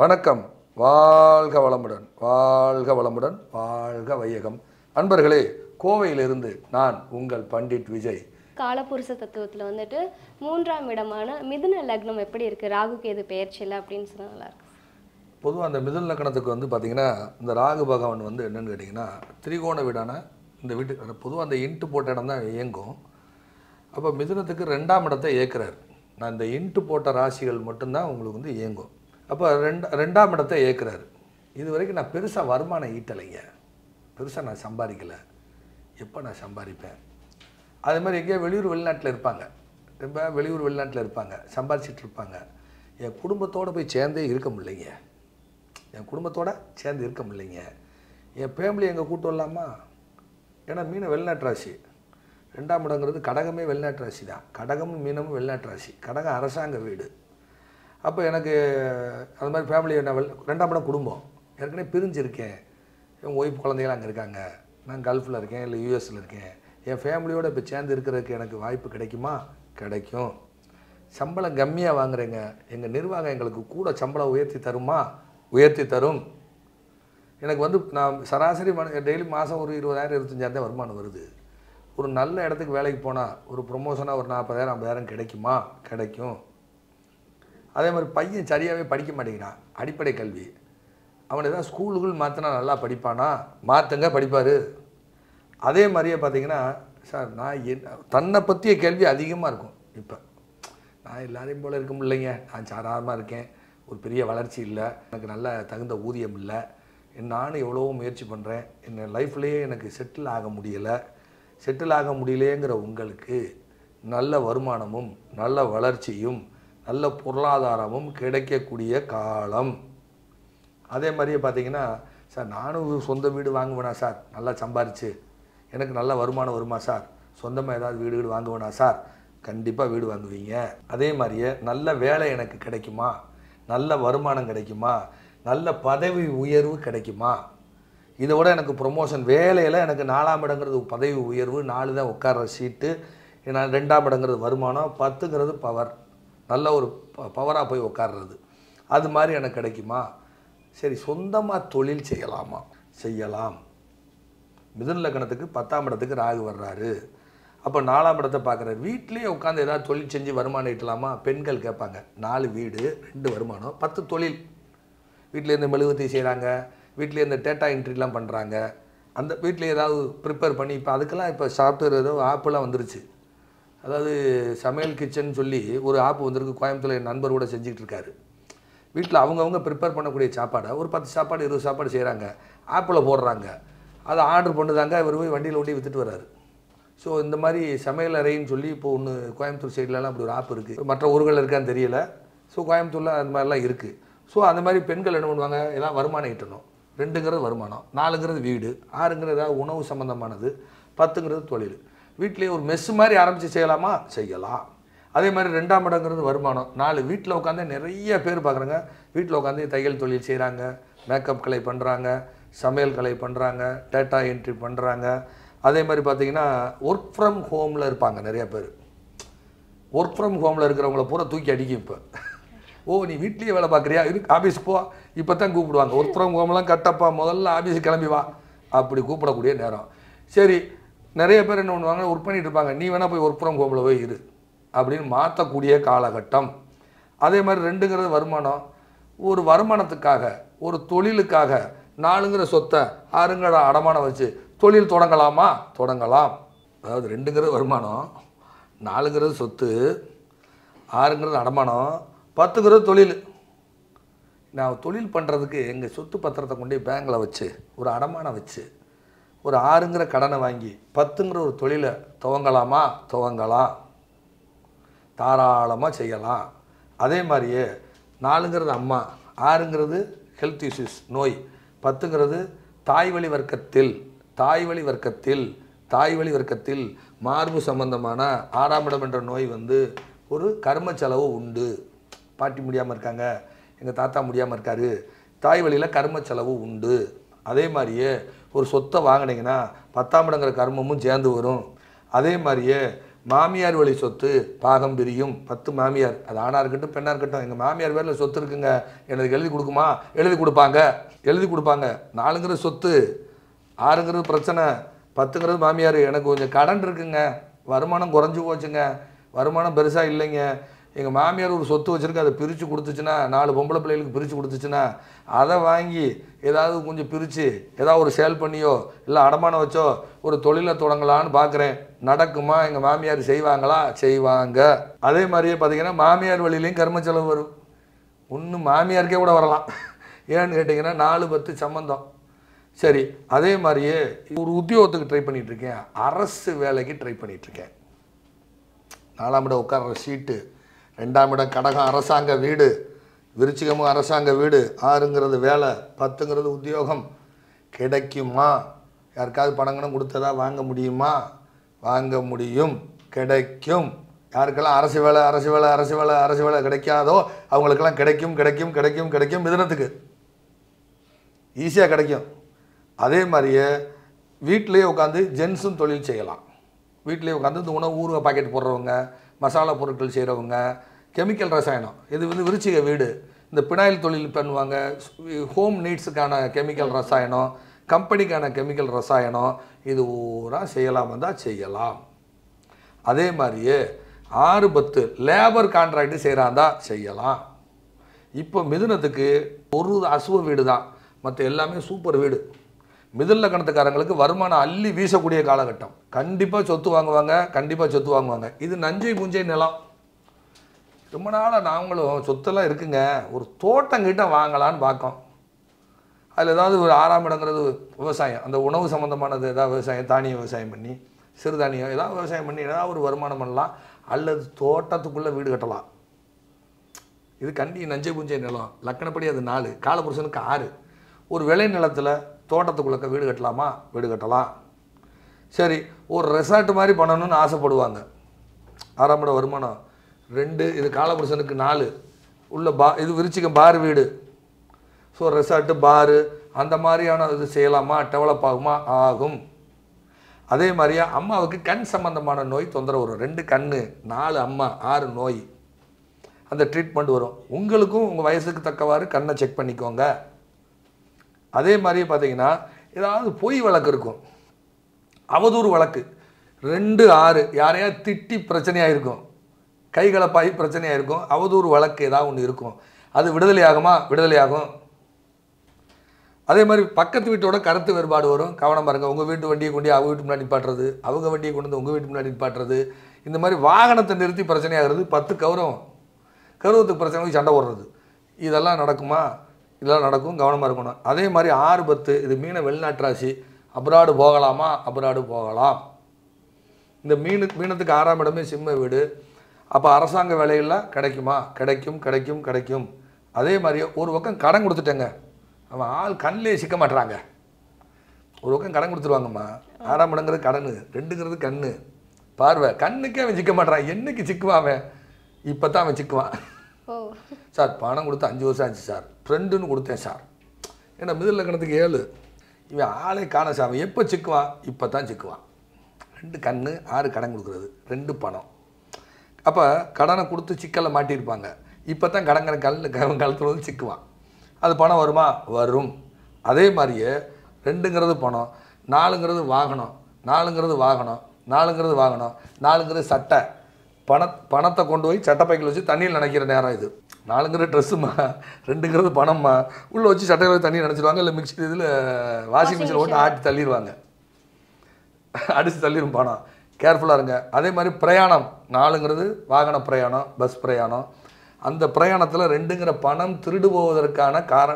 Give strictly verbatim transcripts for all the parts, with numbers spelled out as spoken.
வணக்கம். வாழ்க வளமுடன், வாழ்க வளமுடன், வாழ்க வையகம். அன்பர்களே, கோவையிலிருந்து நான் உங்கள் பண்டிட் விஜய். காலபுருஷ தத்துவத்தில் வந்துட்டு மூன்றாம் இடமான மிதுன லக்னம் எப்படி இருக்குது, ராகுக்கு எது பெயர்ச்சியில் அப்படின்னு சொன்னால் நல்லாயிருக்கும். பொதுவாக அந்த மிதுன லக்னத்துக்கு வந்து பார்த்திங்கன்னா இந்த ராகு பகவான் வந்து என்னென்னு கேட்டிங்கன்னா திரிகோண வீடான இந்த வீட்டு பொதுவாக அந்த இன்ட்டு போட்ட இடம் தான் இயங்கும். அப்போ மிதுனத்துக்கு ரெண்டாம் இடத்தை ஏற்கிறார். நான் இந்த இன்ட்டு போட்ட ராசிகள் மட்டும்தான் உங்களுக்கு வந்து இயங்கும். அப்போ ரெண்டா ரெண்டாம் இடத்தை ஏற்கிறார். இது வரைக்கும் நான் பெருசாக வருமானம் ஈட்டலைங்க, பெருசாக நான் சம்பாதிக்கலை, எப்போ நான் சம்பாதிப்பேன்? அது மாதிரி எங்கேயோ வெளியூர் வெளிநாட்டில் இருப்பாங்க, ரொம்ப வெளியூர் வெளிநாட்டில் இருப்பாங்க, சம்பாதிச்சிட்டு இருப்பாங்க. என் குடும்பத்தோடு போய் சேர்ந்தே இருக்க முடியலைங்க, என் குடும்பத்தோடு சேர்ந்து இருக்க முடியலைங்க. என் ஃபேமிலி எங்கே கூட்டு வரலாமா? ஏன்னா மீன் வெளிநாட்டு ராசி, ரெண்டாம் இடங்கிறது கடகமே வெளிநாட்டு ராசி தான். கடகமும் மீனமும் வெளிநாட்டு ராசி, கடகம் அரசாங்க வீடு. அப்போ எனக்கு அது மாதிரி ஃபேமிலி என்ன வெள் ரெண்டாம் இடம் குடும்பம், ஏற்கனவே பிரிஞ்சிருக்கேன், என் ஒய்ஃப் குழந்தைகள் அங்கே இருக்காங்க, நான் கல்ஃபில் இருக்கேன் இல்லை யூஎஸில் இருக்கேன். என் ஃபேமிலியோடு இப்போ சேர்ந்து இருக்கிறதுக்கு எனக்கு வாய்ப்பு கிடைக்குமா? கிடைக்கும். சம்பளம் கம்மியாக வாங்குறேங்க, எங்கள் நிர்வாகம் எங்களுக்கு கூட சம்பளம் உயர்த்தி தருமா? உயர்த்தி தரும். எனக்கு வந்து நான் சராசரி மன டெய்லி மாதம் ஒரு இருபதாயிரம் இருபத்தஞ்சாயிரம் வருமானம் வருது. ஒரு நல்ல இடத்துக்கு வேலைக்கு போனால் ஒரு ப்ரொமோஷனாக ஒரு நாற்பதாயிரம் ஐம்பதாயிரம் கிடைக்குமா? கிடைக்கும். அதே மாதிரி பையன் சரியாகவே படிக்க மாட்டேங்கிறான், அடிப்படை கல்வி. அவனை ஏதாவது ஸ்கூலுக்குள் மாற்றினா நல்லா படிப்பானா? மாற்றுங்க, படிப்பார். அதே மாதிரியே பார்த்தீங்கன்னா சார் நான் என்ன தன்னை பற்றிய கேள்வி அதிகமாக இருக்கும். இப்போ நான் எல்லாரையும் போல் இருக்க முடியலைங்க, நான் சாதாரணமாக இருக்கேன், ஒரு பெரிய வளர்ச்சி இல்லை, எனக்கு நல்ல தகுந்த ஊதியம் இல்லை, நானும் எவ்வளவோ முயற்சி பண்ணுறேன், என் லைஃப்லேயே எனக்கு செட்டில் ஆக முடியலை. செட்டில் ஆக முடியலேங்கிற உங்களுக்கு நல்ல வருமானமும் நல்ல வளர்ச்சியும் நல்ல பொருளாதாரமும் கிடைக்கக்கூடிய காலம். அதே மாதிரியே பார்த்தீங்கன்னா சார் நானும் சொந்த வீடு வாங்குவேனா சார், நல்லா சம்பாரிச்சு எனக்கு நல்ல வருமானம் வருமா சார், சொந்தமாக ஏதாவது வீடு வீடு வாங்குவேனா சார்? கண்டிப்பாக வீடு வாங்குவீங்க. அதே மாதிரியே நல்ல வேலை எனக்கு கிடைக்குமா, நல்ல வருமானம் கிடைக்குமா, நல்ல பதவி உயர்வு கிடைக்குமா? இதை விட எனக்கு ப்ரொமோஷன் வேலையில் எனக்கு நாலாம் இடங்கிறது பதவி உயர்வு, நாலு தான் உட்கார்ற சீட்டு, நான் ரெண்டாம் இடங்கிறது வருமானம், பத்துங்கிறது பவர், நல்ல ஒரு பவராக போய் உட்கார்றது, அது மாதிரி எனக்கு கிடைக்குமா? சரி, சொந்தமாக தொழில் செய்யலாமா? செய்யலாம். மிதுன லக்னத்துக்கு பத்தாம் இடத்துக்கு ராகு வர்றாரு. அப்போ நாலாம் இடத்தை பார்க்குறாரு. வீட்லேயே உட்காந்து ஏதாவது தொழில் செஞ்சு வருமானம் ஈட்டலாமா? பெண்கள் கேட்பாங்க, நாலு வீடு ரெண்டு வருமானம் பத்து தொழில். வீட்டிலேருந்து மெழுகுவத்தி செய்கிறாங்க, வீட்டிலேருந்து டேட்டா என்ட்ரிலாம் பண்ணுறாங்க, அந்த வீட்டில் ஏதாவது ப்ரிப்பேர் பண்ணி இப்போ அதுக்கெல்லாம் இப்போ சாஃப்ட்வேர் ஏதோ ஆப்பெல்லாம் வந்துருச்சு. அதாவது சமையல் கிச்சன் சொல்லி ஒரு ஆப் வந்திருக்கு. கோயம்புத்தூர் என் நண்பர் கூட செஞ்சுக்கிட்டு இருக்காரு. வீட்டில் அவங்கவுங்க ப்ரிப்பேர் பண்ணக்கூடிய சாப்பாடை ஒரு பத்து சாப்பாடு இருபது சாப்பாடு செய்கிறாங்க, ஆப்பில் போடுறாங்க, அதை ஆர்டர் பண்ணுதாங்க, இவர் போய் வண்டியில் ஓட்டி விற்றுட்டு வர்றாரு. ஸோ இந்த மாதிரி சமையல் அறைன்னு சொல்லி இப்போ ஒன்று கோயம்புத்தூர் சைட்லலாம் அப்படி ஒரு ஆப் இருக்குது. மற்ற ஊர்கள் இருக்கான்னு தெரியல. ஸோ கோயம்புத்தூரில் அந்த மாதிரிலாம் இருக்குது. ஸோ அந்த மாதிரி பெண்கள் என்ன பண்ணுவாங்க, ஏதாவது வருமானம் ஈட்டணும். ரெண்டுங்கிறது வருமானம், நாலுங்கிறது வீடு, ஆறுங்கிறது ஏதாவது உணவு சம்மந்தமானது, பத்துங்கிறது தொழில். வீட்டிலேயே ஒரு மெஸ்ஸு மாதிரி ஆரம்பித்து செய்யலாமா? செய்யலாம். அதே மாதிரி ரெண்டாம் இடங்கிறது வருமானம், நாலு. வீட்டில் உட்காந்து நிறைய பேர் பார்க்குறாங்க, வீட்டில் உட்காந்து தையல் தொழில் செய்கிறாங்க, மேக்கப் கலை பண்ணுறாங்க, சமையல் கலை பண்ணுறாங்க, டேட்டா என்ட்ரி பண்ணுறாங்க. அதே மாதிரி பார்த்திங்கன்னா ஒர்க் ஃப்ரம் ஹோமில் இருப்பாங்க நிறையா பேர். ஒர்க் ஃப்ரம் ஹோமில் இருக்கிறவங்கள பூரா தூக்கி அடிக்கும். இப்போ ஓ நீ வீட்லேயே வேலை பார்க்குறியா, இருக்கு ஆஃபீஸ் போ, இப்போ தான் கூப்பிடுவாங்க. ஒர்க் ஃப்ரம் ஹோம்லாம் கட்டப்பா, முதல்ல ஆஃபீஸுக்கு கிளம்பி வா, அப்படி கூப்பிடக்கூடிய நேரம். சரி, நிறைய பேர் என்ன பண்ணுவாங்க, ஒர்க் பண்ணிகிட்டு இருப்பாங்க, நீ வேணால் போய் ஒர்க் ஃப்ரம் ஹோமில் போய் இரு அப்படின்னு மாற்றக்கூடிய காலகட்டம். அதே மாதிரி ரெண்டுங்கிறது வருமானம், ஒரு வருமானத்துக்காக ஒரு தொழிலுக்காக நாலுங்கிற சொத்தை ஆறுங்கிற அடமானம் வச்சு தொழில் தொடங்கலாமா? தொடங்கலாம். அதாவது ரெண்டுங்கிறது வருமானம், நாலுங்கிறது சொத்து, ஆறுங்கிறது அடமானம், பத்துங்கிறது தொழில். நான் தொழில் பண்ணுறதுக்கு எங்கள் சொத்து பத்திரத்தை கொண்டு பேங்கில் வச்சு ஒரு அடமானம் வச்சு ஒரு ஆறுங்கிற கடனை வாங்கி பத்துங்கிற ஒரு தொழிலை துவங்கலாமா? துவங்கலாம், தாராளமாக செய்யலாம். அதே மாதிரியே நாலுங்கிறது அம்மா, ஆறுங்கிறது ஹெல்த் இஷ்யூஸ் நோய், பத்துங்கிறது தாய்வழி வர்க்கத்தில் தாய்வழி வர்க்கத்தில் தாய்வழி வர்க்கத்தில் மார்பு சம்பந்தமான ஆறாம் இடம் என்ற நோய் வந்து ஒரு கர்ம செலவு உண்டு. பாட்டி முடியாமல் இருக்காங்க, எங்கள் தாத்தா முடியாமல் இருக்காரு, தாய் வழியில் கர்ம செலவு உண்டு. அதே மாதிரியே ஒரு சொத்தை வாங்கினீங்கன்னா பத்தாம் இடங்கிற கர்மமும் சேர்ந்து வரும். அதே மாதிரியே மாமியார் வழி சொத்து பாகம் பிரியும். பத்து மாமியார், அது ஆணாக இருக்கட்டும் பெண்ணாக இருக்கட்டும், எங்கள் மாமியார் பேரில் சொத்து இருக்குங்க எனக்கு எழுதி கொடுக்குமா? எழுதி கொடுப்பாங்க எழுதி கொடுப்பாங்க. நாலுங்கிறது சொத்து, ஆறுங்கிறது பிரச்சனை, பத்துங்கிறது மாமியார். எனக்கு கொஞ்சம் கடன் இருக்குங்க, வருமானம் குறைஞ்சி போச்சுங்க, வருமானம் பெருசாக இல்லைங்க, எங்கள் மாமியார் ஒரு சொத்து வச்சுருக்கு, அதை பிரித்து கொடுத்துச்சுன்னா, நாலு பொம்பளை பிள்ளைகளுக்கு பிரித்து கொடுத்துச்சுன்னா, அதை வாங்கி ஏதாவது கொஞ்சம் பிரித்து ஏதாவது ஒரு சேல் பண்ணியோ இல்லை அடமானம் வச்சோ ஒரு தொழிலை தொடங்கலான்னு பார்க்குறேன். நடக்குமா? எங்கள் மாமியார் செய்வாங்களா? செய்வாங்க. அதே மாதிரியே பார்த்திங்கன்னா மாமியார் வழியிலையும் கர்ம செலவு வரும். ஒன்று மாமியாருக்கே கூட வரலாம், ஏன்னு கேட்டிங்கன்னா நாலு பத்து சம்மந்தம். சரி, அதே மாதிரியே ஒரு உத்தியோகத்துக்கு ட்ரை பண்ணிகிட்ருக்கேன், அரசு வேலைக்கு ட்ரை பண்ணிகிட்ருக்கேன். நாலாம் இடம் உட்கார சீட்டு, ரெண்டாம் இடம் கடகம் அரசாங்க வீடு, விருச்சிகமும் அரசாங்க வீடு, ஆறுங்கிறது வேலை, பத்துங்கிறது உத்தியோகம். கிடைக்குமா? யாருக்காவது பணங்கணும் கொடுத்ததா வாங்க முடியுமா? வாங்க முடியும், கிடைக்கும். யாருக்கெல்லாம் அரசு வேலை அரசு வேலை அரசு வேலை அரசு வேலை கிடைக்காதோ அவங்களுக்கெல்லாம் கிடைக்கும் கிடைக்கும் கிடைக்கும் கிடைக்கும். மிதுனத்துக்கு ஈஸியாக கிடைக்கும். அதே மாதிரியே வீட்டிலே உட்காந்து ஜென்ஸும் தொழில் செய்யலாம். வீட்டிலே உட்காந்து இந்த உணவு ஊறுகாய் பாக்கெட் போடுறவங்க, மசாலா பொருட்கள் செய்கிறவங்க, கெமிக்கல் ரசாயனம், இது வந்து விருச்சிக வீடு, இந்த பினாயில் தொழில் பண்ணுவாங்க. ஹோம் நீட்ஸுக்கான கெமிக்கல் ரசாயனம், கம்பெனிக்கான கெமிக்கல் ரசாயனம், இது ஊராக செய்யலாம், வந்தால் செய்யலாம். அதே மாதிரியே ஆறு பத்து லேபர் கான்ட்ராக்டு செய்கிறாந்தா செய்யலாம். இப்போ மிதுனத்துக்கு ஒரு அசுவ வீடு தான், மற்ற எல்லாமே சூப்பர் வீடு. மிதில் கணத்துக்காரங்களுக்கு வருமானம் அள்ளி வீசக்கூடிய காலகட்டம். கண்டிப்பாக சொத்து வாங்குவாங்க, கண்டிப்பாக சொத்து வாங்குவாங்க. இது நஞ்சை புஞ்சை நிலம். ரொம்ப நாளாக நாங்களும் சொத்தெல்லாம் இருக்குங்க, ஒரு தோட்டங்கிட்ட வாங்கலான்னு பார்க்கோம். அதில் ஏதாவது ஒரு ஆறாம் இடங்கிறது விவசாயம், அந்த உணவு சம்மந்தமானது ஏதாவது விவசாயம், தானிய விவசாயம் பண்ணி, சிறுதானியம் ஏதாவது விவசாயம் பண்ணி ஏதாவது ஒரு வருமானம் பண்ணலாம். அல்லது தோட்டத்துக்குள்ளே வீடு கட்டலாம். இது கண்டி நஞ்சை புஞ்சை நிலம். லக்கணப்படி அது நாலு, காலபுருஷனுக்கு ஆறு. ஒரு விளை நிலத்தில் தோட்டத்துக்குள்ளே வீடு கட்டலாமா? வீடு கட்டலாம். சரி, ஒரு ரெசார்ட் மாதிரி பண்ணணும்னு ஆசைப்படுவாங்க. ஆரம்ப வருமானம் ரெண்டு, இது காலபுருஷனுக்கு நாலு, உள்ள பா இது விருச்சிக்கம் பார் வீடு. ஸோ ரெசார்ட்டு பாரு அந்த மாதிரியான இது செய்யலாமா? டெவலப் ஆகுமா? ஆகும். அதே மாதிரியா அம்மாவுக்கு கண் சம்பந்தமான நோய் தொந்தரவு வரும். ரெண்டு கண்ணு, நாலு அம்மா, ஆறு நோய், அந்த ட்ரீட்மெண்ட் வரும். உங்களுக்கும் உங்கள் வயசுக்கு தக்கவாறு கண்ணை செக் பண்ணிக்கோங்க. அதே மாதிரியே பார்த்தீங்கன்னா ஏதாவது பொய் வழக்கு இருக்கும், அவதூறு வழக்கு. ரெண்டு ஆறு, யாரையா திட்டி பிரச்சனையாக இருக்கும், கைகலப்பாகி பிரச்சனையாக இருக்கும், அவதூறு வழக்கு ஏதாவது ஒன்று இருக்கும். அது விடுதலையாகுமா? விடுதலையாகும். அதே மாதிரி பக்கத்து வீட்டோட கருத்து வேறுபாடு வரும், கவனமாக இருங்க. உங்கள் வீட்டு வண்டியை கொண்டு அவங்க வீட்டு முன்னாடி நிப்பாட்டுறது, அவங்க வண்டியை கொண்டு வந்து உங்கள் வீட்டு முன்னாடி நிப்பாட்டுறது, இந்த மாதிரி வாகனத்தை நிறுத்தி பிரச்சனையாகிறது. பத்து கௌரவம், கௌரவத்துக்கு பிரச்சனைக்கு சண்டை போடுறது, இதெல்லாம் நடக்குமா? இதெல்லாம் நடக்கும், கவனமாக இருக்கணும். அதே மாதிரி ஆறு பத்து இது மீனை வெளிநாட்டு ராசி, அப்ராடு போகலாமா? அப்ராடு போகலாம். இந்த மீனுக்கு மீனத்துக்கு ஆறாம் இடமே சிம்ம வீடு. அப்போ அரசாங்க வேலையெல்லாம் கிடைக்குமா? கிடைக்கும் கிடைக்கும் கிடைக்கும். அதே மாதிரி ஒரு பக்கம் கடன் கொடுத்துட்டேங்க, அவன் ஆள் கண்ணிலே சிக்க மாட்டுறாங்க. ஒரு பக்கம் கடன் கொடுத்துருவாங்கம்மா. ஆறாம் இடங்கிறது கடன், ரெண்டுங்கிறது கண் பார்வை. கண்ணுக்கே அவன் சிக்க மாட்டுறான். என்னைக்கு சிக்குவான் அவன்? இப்போ தான் அவன் சிக்குவான். சார் பணம் கொடுத்து அஞ்சு வருஷம் ஆச்சு சார், ஃப்ரெண்டுன்னு கொடுத்தேன் சார், ஏன்னா மிதில் கணத்துக்கு ஏழு, இவன் ஆளே காண சார், அவன் எப்போ சிக்குவான்? இப்போ தான் சிக்குவான். ரெண்டு கண், ஆறு கடன் கொடுக்குறது, ரெண்டு பணம். அப்போ கடனை கொடுத்து சிக்கலை மாட்டியிருப்பாங்க, இப்போ தான் கடங்கரை கல் காலத்தில் வந்து சிக்குவான். அது பணம் வருமா? வரும். அதே மாதிரியே ரெண்டுங்கிறது பணம், நாலுங்கிறது வாகனம், நாலுங்கிறது வாகனம், நாலுங்கிறது வாகனம், நாலுங்கிறது சட்டை. பண பணத்தை கொண்டு போய் சட்டைப்பைக்கில் வச்சு தண்ணியில் நினைக்கிற நேரம் இது. நாலுங்கிறது ட்ரெஸ்ஸுமா, ரெண்டுங்கிறது பணம்மா, உள்ளே வச்சு சட்டையில் தண்ணியில் நினச்சிடுவாங்க, இல்லை மிக்சி இதில் வாஷிங் மிஷினில் போட்டு ஆட்டி தள்ளிடுவாங்க, அடித்து தள்ளிடும். பணம் கேர்ஃபுல்லாக இருங்க. அதே மாதிரி பிரயாணம், நாலுங்கிறது வாகன பிரயாணம், பஸ் பிரயாணம். அந்த பிரயாணத்தில் ரெண்டுங்கிற பணம் திருடு போவதற்கான கார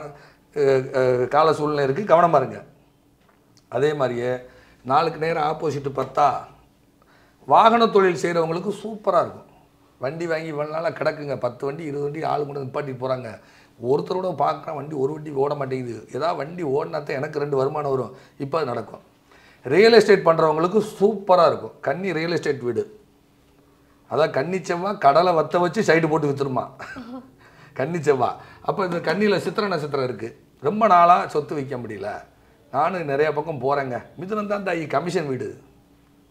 கால சூழ்நிலை இருக்குது, கவனமாக இருங்க. அதே மாதிரியே நாளுக்கு நேரம் ஆப்போசிட்டு பார்த்தா வாகன தொழில் செய்கிறவங்களுக்கு சூப்பராக இருக்கும். வண்டி வாங்கி இவ்வளோ நாளாக கிடக்குங்க, பத்து வண்டி இருபது வண்டி ஆள் கூட நிப்பாட்டி போகிறாங்க, ஒருத்தரோட பார்க்குறேன் வண்டி ஒரு வண்டி ஓட மாட்டேங்குது. ஏதாவது வண்டி ஓடினாத்தான் எனக்கு ரெண்டு வருமானம் வரும், இப்போ அது நடக்கும். ரியல் எஸ்டேட் பண்ணுறவங்களுக்கு சூப்பராக இருக்கும். கன்னி ரியல் எஸ்டேட் வீடு, அதான் கன்னி செவ்வாய் கடலை வற்ற வச்சு சைடு போட்டு விற்றுருமா கன்னி செவ்வாய். அப்போ இந்த கன்னியில் சித்திர நட்சத்திரம் இருக்குது, ரொம்ப நாளாக சொத்து விற்க முடியல, நானும் நிறையா பக்கம் போகிறேங்க. மிதுனம் தான் தாய் கமிஷன் வீடு,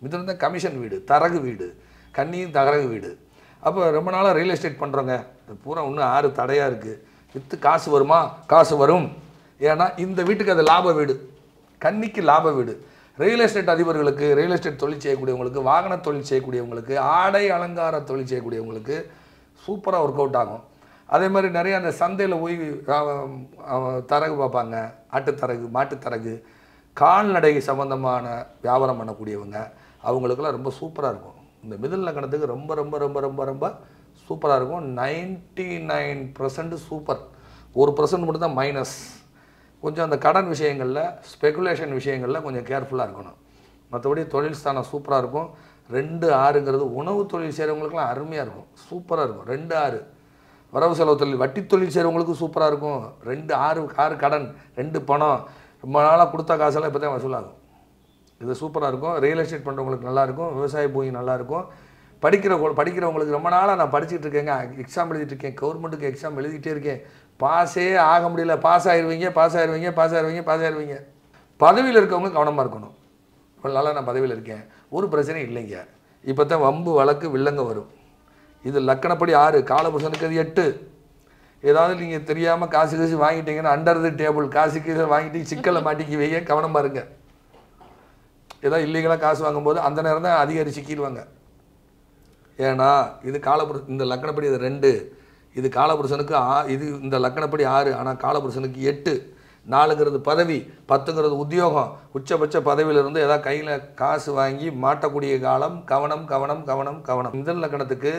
மிதுனம் தான் கமிஷன் வீடு, தரகு வீடு, கண்ணியும் தகரகு வீடு. அப்போ ரொம்ப நாளாக ரியல் எஸ்டேட் பண்ணுறோங்க, அது பூரா இன்னும் ஆறு தடையாக இருக்குது. விற்று காசு வருமா? காசு வரும். ஏன்னா இந்த வீட்டுக்கு அது லாப வீடு, கன்னிக்கு லாப வீடு. ரியல் எஸ்டேட் அதிபர்களுக்கு, ரியல் எஸ்டேட் தொழில் செய்யக்கூடியவங்களுக்கு, வாகன தொழில் செய்யக்கூடியவங்களுக்கு, ஆடை அலங்கார தொழில் செய்யக்கூடியவங்களுக்கு சூப்பராக ஒர்க் அவுட் ஆகும். அதே மாதிரி நிறைய அந்த சந்தையில் போய் தரகு பார்ப்பாங்க, ஆட்டுத்தரகு, மாட்டுத்தரகு, கால்நடை சம்பந்தமான வியாபாரம் பண்ணக்கூடியவங்க, அவங்களுக்கெல்லாம் ரொம்ப சூப்பராக இருக்கும். இந்த மிதல் லக்னத்துக்கு ரொம்ப ரொம்ப ரொம்ப ரொம்ப ரொம்ப சூப்பராக இருக்கும். நைன்டி நைன் பர்சன்ட் சூப்பர், ஒரு பர்சன்ட் மட்டும் தான் மைனஸ். கொஞ்சம் அந்த கடன் விஷயங்களில், ஸ்பெகுலேஷன் விஷயங்களில் கொஞ்சம் கேர்ஃபுல்லாக இருக்கணும். மற்றபடி தொழில் ஸ்தானம் சூப்பராக இருக்கும். ரெண்டு ஆறுங்கிறது உணவு தொழில் செய்கிறவங்களுக்குலாம் அருமையாக இருக்கும், சூப்பராக இருக்கும். ரெண்டு ஆறு வரவு செலவு தொழில், வட்டி தொழில் செய்கிறவங்களுக்கும் சூப்பராக இருக்கும். ரெண்டு ஆறு ஆறு கடன், ரெண்டு பணம், ரொம்ப நாளாக கொடுத்த காசெல்லாம் இப்போ தான் வசூலாகும். இது சூப்பராக இருக்கும். ரியல் எஸ்டேட் பண்ணுறவங்களுக்கு நல்லாயிருக்கும். விவசாய பூமி நல்லாயிருக்கும். படிக்கிற படிக்கிறவங்களுக்கு ரொம்ப நாளாக நான் படிச்சுட்டு இருக்கேங்க, எக்ஸாம் எழுதிட்டு இருக்கேன், கவர்மெண்ட்டுக்கு எக்ஸாம் எழுதிக்கிட்டே இருக்கேன், பாஸே ஆக முடியல. பாஸ் ஆயிடுவீங்க, பாஸ் ஆயிடுவீங்க, பாஸ் ஆயிடுவீங்க, பாஸ் ஆயிடுவீங்க. பதவியில் இருக்கவங்க கவனமாக இருக்கணும். ரொம்ப நாளாக நான் பதவியில் இருக்கேன், ஒரு பிரச்சனையும் இல்லைங்க. இப்போ தான் வம்பு வழக்கு வில்லங்க வரும். இது லக்கணப்படி ஆறு, காலபுருஷனுக்கு அது எட்டு. ஏதாவது நீங்கள் தெரியாமல் காசு காசு வாங்கிட்டீங்கன்னா அண்டர் தி டேபிள் காசு கீழே வாங்கிட்டு சிக்கலை மாட்டிக்கு வைங்க, கவனமாக இருங்க. ஏதாவது இல்லீகலாக காசு வாங்கும்போது அந்த நேரம் தான் அதிகாரி சிக்கிடுவாங்க. ஏன்னா இது காலபுரு, இந்த லக்கணப்படி இது ரெண்டு, இது காலபுருஷனுக்கு ஆ இது இந்த லக்கணப்படி ஆறு, ஆனால் காலபுருஷனுக்கு எட்டு. நாலுங்கிறது பதவி, பத்துங்கிறது உத்தியோகம், உச்சபட்ச பதவியிலிருந்து ஏதாவது கையில் காசு வாங்கி மாட்டக்கூடிய காலம். கவனம் கவனம் கவனம் கவனம். இந்த லக்கணத்துக்கு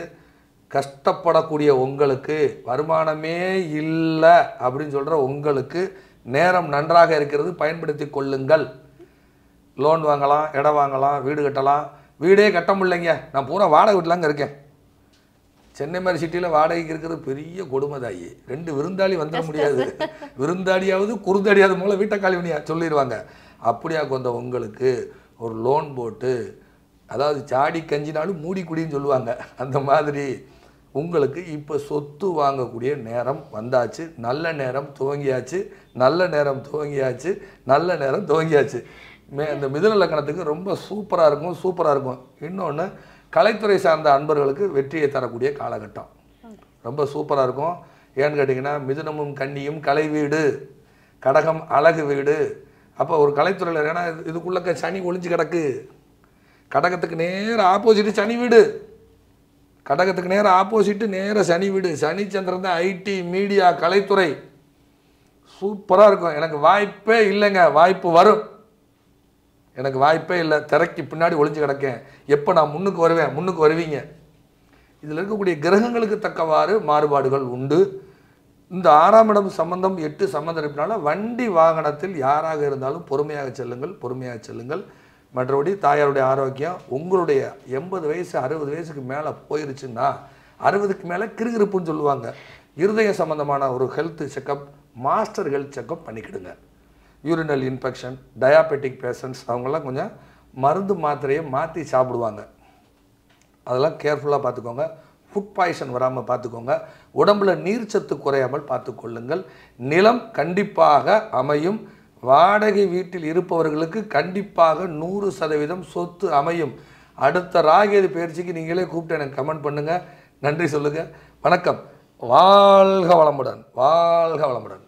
கஷ்டப்படக்கூடிய உங்களுக்கு, வருமானமே இல்லை அப்படின்னு சொல்கிற உங்களுக்கு நேரம் நன்றாக இருக்கிறது, பயன்படுத்தி கொள்ளுங்கள். லோன் வாங்கலாம், இடம் வாங்கலாம், வீடு கட்டலாம். வீடே கட்ட முடியலைங்க, நான் பூரா வாடகை வீட்டிலாங்க இருக்கேன். சென்னை மாதிரி சிட்டியில் வாடகைக்கு இருக்கிறது பெரிய கொடுமைதாயி. ரெண்டு விருந்தாளி வந்துட முடியாது, விருந்தாளியாவது குருந்தாடியாவது மூலம் வீட்டை காலிவனியா சொல்லிடுவாங்க. அப்படியா கொண்ட உங்களுக்கு ஒரு லோன் போட்டு, அதாவது சாடி கஞ்சினாலும் மூடி குடின்னு சொல்லுவாங்க, அந்த மாதிரி உங்களுக்கு இப்போ சொத்து வாங்கக்கூடிய நேரம் வந்தாச்சு. நல்ல நேரம் துவங்கியாச்சு, நல்ல நேரம் துவங்கியாச்சு, நல்ல நேரம் துவங்கியாச்சு. மே இந்த மிதுன லக்கணத்துக்கு ரொம்ப சூப்பராக இருக்கும், சூப்பராக இருக்கும். இன்னொன்று, கலைத்துறை சார்ந்த அன்பர்களுக்கு வெற்றியை தரக்கூடிய காலகட்டம், ரொம்ப சூப்பராக இருக்கும். ஏன்னு கேட்டிங்கன்னா மிதுனமும் கன்னியும் கலை வீடு, கடகம் அழகு வீடு. அப்போ ஒரு கலைத்துறையில் ஏன்னா இதுக்குள்ளக்க சனி ஒளிஞ்சு கிடக்கு. கடகத்துக்கு நேராக ஆப்போசிட்டு சனி வீடு, கடகத்துக்கு நேராக ஆப்போசிட்டு நேராக சனி வீடு. சனி சந்திரன் தான் ஐடி, மீடியா, கலைத்துறை, சூப்பராக இருக்கும். எனக்கு வாய்ப்பே இல்லைங்க, வாய்ப்பு வரும். எனக்கு வாய்ப்பே இல்லை, திரைக்கு பின்னாடி ஒளிஞ்சு கிடக்கேன். எப்போ நான் முன்னுக்கு வருவேன்? முன்னுக்கு வருவீங்க. இதில் இருக்கக்கூடிய கிரகங்களுக்கு தக்கவாறு மாறுபாடுகள் உண்டு. இந்த ஆறாம் இடம் சம்பந்தம், எட்டு சம்பந்தம் இருப்பினால வண்டி வாகனத்தில் யாராக இருந்தாலும் பொறுமையாக செல்லுங்கள், பொறுமையாக செல்லுங்கள். மற்றபடி தாயாருடைய ஆரோக்கியம், உங்களுடைய எண்பது வயசு அறுபது வயசுக்கு மேலே போயிருச்சுன்னா, அறுபதுக்கு மேலே கிருகிருப்புன்னு சொல்லுவாங்க, இருதய சம்பந்தமான ஒரு health checkup, master health checkup பண்ணிக்கிடுங்க. யூரினல் இன்ஃபெக்ஷன், டயாபெட்டிக் பேஷண்ட்ஸ் அவங்களாம் கொஞ்சம் மருந்து மாத்திரையை மாற்றி சாப்பிடுவாங்க, அதெல்லாம் கேர்ஃபுல்லாக பார்த்துக்கோங்க. ஃபுட் பாய்சன் வராமல் பார்த்துக்கோங்க. உடம்புல நீர்ச்சத்து குறையாமல் பார்த்துக்கொள்ளுங்கள். நிலம் கண்டிப்பாக அமையும். வாடகை வீட்டில் இருப்பவர்களுக்கு கண்டிப்பாக நூறு சதவீதம் சொத்து அமையும். அடுத்த ராகேது பயிற்சிக்கு நீங்களே கூப்பிட்டு எனக்கு கமெண்ட் பண்ணுங்கள், நன்றி சொல்லுங்கள். வணக்கம். வாழ்க வளமுடன், வாழ்க வளமுடன்.